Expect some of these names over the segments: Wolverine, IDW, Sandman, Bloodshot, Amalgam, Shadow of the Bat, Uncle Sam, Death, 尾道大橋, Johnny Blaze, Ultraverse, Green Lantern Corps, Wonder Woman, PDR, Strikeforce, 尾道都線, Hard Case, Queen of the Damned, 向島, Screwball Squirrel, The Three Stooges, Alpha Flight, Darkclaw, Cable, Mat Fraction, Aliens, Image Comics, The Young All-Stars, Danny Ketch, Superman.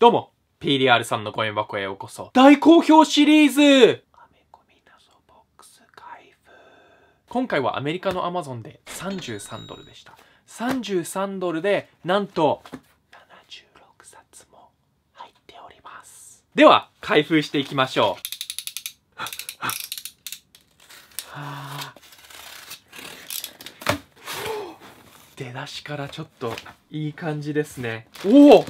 どうも PDR さんのコイン箱へようこそ。大好評シリーズアメコミ謎ボックス開封。今回はアメリカの Amazon で33ドルでした。33ドルでなんと76冊も入っております。では開封していきましょう。はあ、出だしからちょっといい感じですね。おお、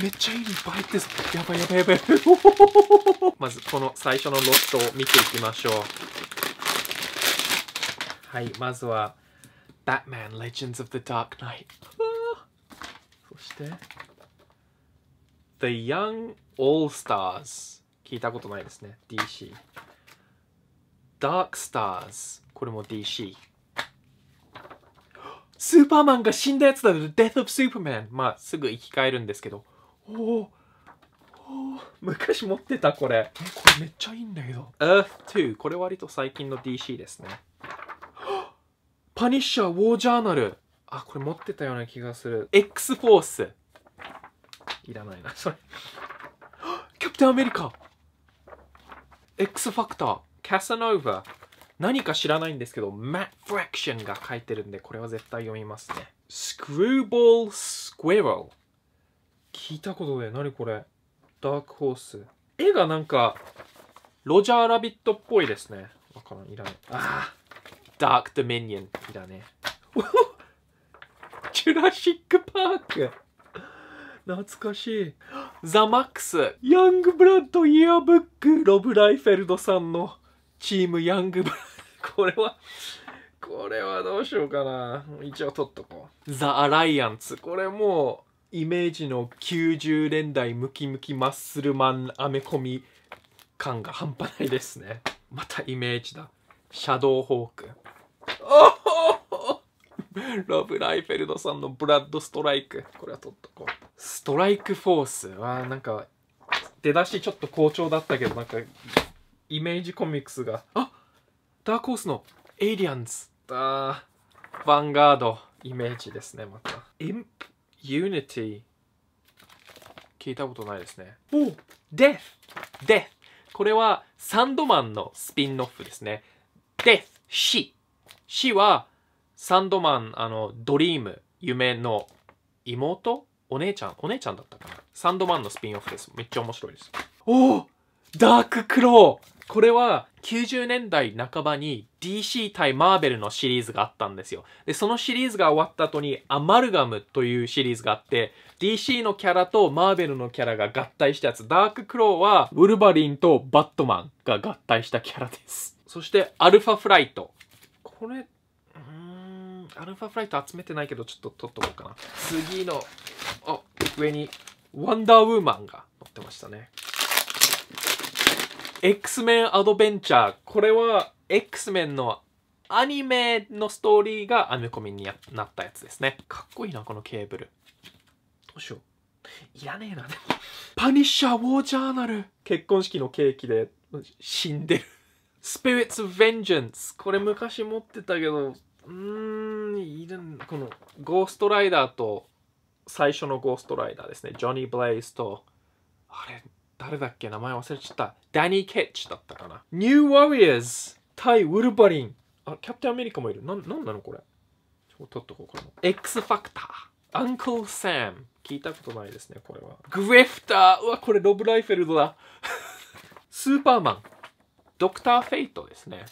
めっちゃいいバイトです。やばいやばいやばい。まずこの最初のロットを見ていきましょう。はい、まずは Batman Legends of the Dark Knight。そして The Young All-Stars。聞いたことないですね。DC。Dark Stars。これも DC。スーパーマンが死んだやつだ。Death of Superman。まあ、すぐ生き返るんですけど。おお、昔持ってたこれ。これめっちゃいいんだけど。Earth2。これ割と最近の DC ですね。パニッシャー・ウォー・ジャーナル。あ、これ持ってたような気がする。X フォース。いらないな、それ。キャプテン・アメリカ。X ファクター。キャサノーバ。何か知らないんですけど、Mat Fraction が書いてるんで、これは絶対読みますね。Screwball Squirrel。聞いたことで、何これ。ダークホース。絵がなんか、ロジャーラビットっぽいですね。わからん、いらない。ああ、ダークドミニオン、いらねえ。ジュラシックパーク。懐かしい。ザ・マックス。ヤングブラッド・イヤーブック。ロブ・ライフェルドさんのチームヤングブラッド。これはどうしようかな。一応取っとこう。ザ・アライアンツ。これもう、イメージの90年代ムキムキマッスルマンアメコミ感が半端ないですね。またイメージだ。シャドーホーク。ロブ・ライフェルドさんのブラッド・ストライク。これは取っとこう。ストライク・フォースはなんか出だしちょっと好調だったけど、なんかイメージコミックスが。あ、ダークホースのエイリアンズ。あー、ヴァンガードイメージですね、また。インプUnity。 聞いたことないですね。おお、Death! Death! これはサンドマンのスピンオフですね。Death! 死。死はサンドマン、ドリーム、夢の妹？お姉ちゃんだったかな。サンドマンのスピンオフです。めっちゃ面白いです。おお！ダーククロー！これは90年代半ばに DC 対マーベルのシリーズがあったんですよ。で、そのシリーズが終わった後にアマルガムというシリーズがあって、DC のキャラとマーベルのキャラが合体したやつ。ダーククローはウルヴァリンとバットマンが合体したキャラです。そしてアルファフライト。これ、アルファフライト集めてないけどちょっと取っとこうかな。次の、あ、上にワンダーウーマンが載ってましたね。X-Men アドベンチャー。これは X-Men のアニメのストーリーがアメコミになったやつですね。かっこいいな、このケーブル。どうしよう。いらねえな。パニッシャー・ウォー・ジャーナル。結婚式のケーキで死んでる。Spirits of Vengeance。これ昔持ってたけど、このゴーストライダーと、最初のゴーストライダーですね。ジョニー・ブレイズと、あれ、誰だっけ、名前忘れちゃった。Danny Ketch だったかな。New Warriors 対ウルヴァリン。あ、キャプテンアメリカもいる。なんなのこれ。ちょっと取っとこうかな。X ファクター。Uncle Sam。聞いたことないですね、これは。グリフター。うわ、これロブ・ライフェルドだ。スーパーマン。ドクター・フェイトですね。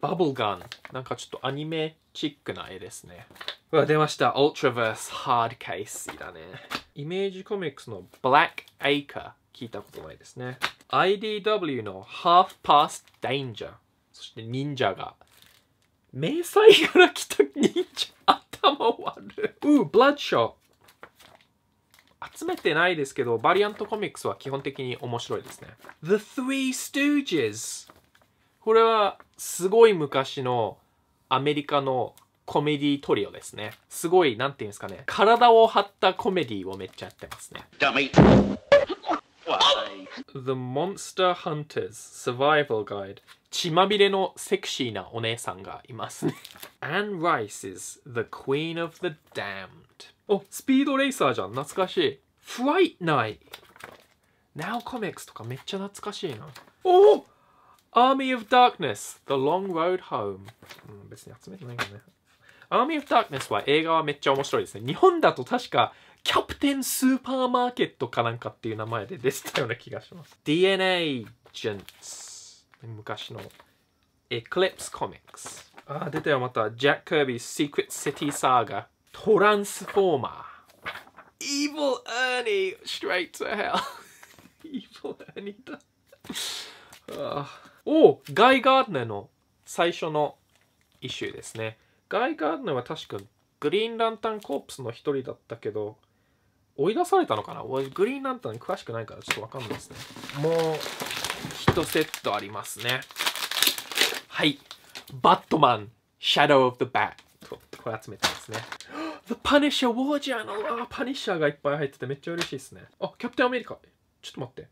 バブルガン。なんかちょっとアニメチックな絵ですね。うわ、出ました。Ultraverse Hard Case だね。イメージコミックスの Black Acre。聞いたことないですね。IDW の Half Past Danger。そして忍者が。迷彩から来た忍者。頭悪い。Bloodshot。集めてないですけど、バリアントコミックスは基本的に面白いですね。The Three Stooges。これはすごい昔のアメリカのコメディトリオですね。すごい、なんていうんですかね。体を張ったコメディをめっちゃやってますね。ダメ。The Monster Hunters Survival Guide。 血まみれのセクシーなお姉さんがいますね。Anne Rice is the Queen of the Damned。 お、スピードレーサーじゃん。懐かしい。Fright Night。Now Comics とかめっちゃ懐かしいな。おお！ Army of Darkness The Long Road Home、うん、別に集めてないけどね。 Army of Darkness は映画はめっちゃ面白いですね。日本だと確かキャプテンスーパーマーケットかなんかっていう名前で出てたような気がします。 DNA Agents 昔の Eclipse Comics、 あー出たよまた。 Jack Kirby's Secret City Saga、 トランスフォーマー、 Evil Ernie Straight to Hell Evil Ernie だあーお、ガイ・ガードナーの最初のイシューですね。ガイ・ガードナーは確かグリーンランタンコープスの一人だったけど、追い出されたのかな。俺グリーンランタン詳しくないからちょっとわかんないですね。もう1セットありますね。はい。バットマン、シャドウ・オブ・ザ・バット。これ集めてますね。The Punisher War Journal。パニッシャーがいっぱい入っててめっちゃ嬉しいですね。あ、キャプテン・アメリカ。ちょっと待って。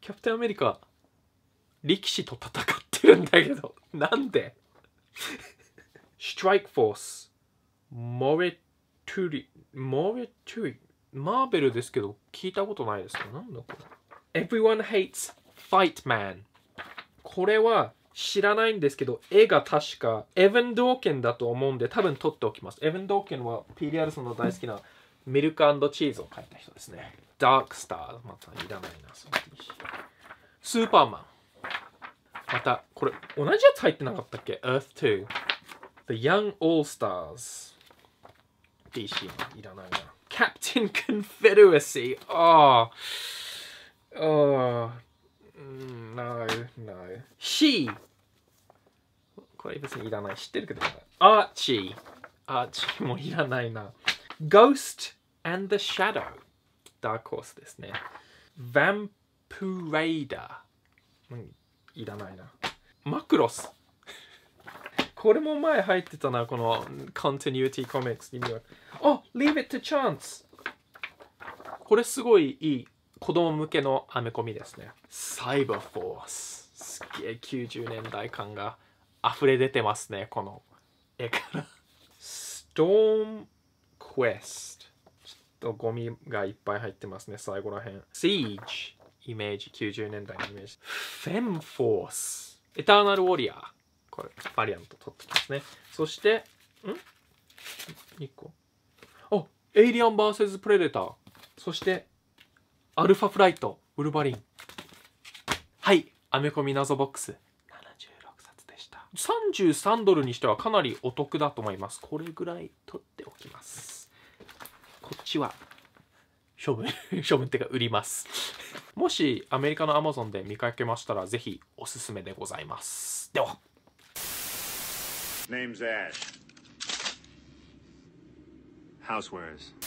キャプテン・アメリカ。力士と戦ってるんだけどなんでストライクフォースモレトゥリマーベルですけど聞いたことないですか。なんだこれ。 Everyone hates Fight Man、 これは知らないんですけど絵が確かエヴァン・ドーケンだと思うんで多分取っておきます。エヴァン・ドーケンは PDR さんの大好きなミルク&チーズを描いた人ですね。 Dark Stars またいらないな。その T シャツスーパーマン、またこれ同じやつ入ってなかったっけ。 Earth2 The Young All-Stars DC いらないな。 Captain Confederacy ああああ No No She これ別にいらない、知ってるけど。 Archie もいらないな。 Ghost and the Shadow ダークホースですね。 Vampirader いらないな。マクロスこれも前入ってたな、このコンティニューティコミックスに。あ、Leave it to chance これすごいいい子供向けのアメコミですね。サイバーフォース、すっげえ90年代感が溢れ出てますねこの絵から。ストームクエスト、ちょっとゴミがいっぱい入ってますね最後らへん。Siegeイメージ、90年代のイメージ。フェムフォース、エターナルウォリアー、これバリアント取ってきますね。そしてん ?2 個。あ、エイリアン vs プレデター。そしてアルファフライト、ウルバリン。はい、アメコミ謎ボックス76冊でした。33ドルにしてはかなりお得だと思います。これぐらい取っておきます。こっちは処分ってか売りますもしアメリカの Amazon で見かけましたらぜひおすすめでございます。では Name's Ash Housewares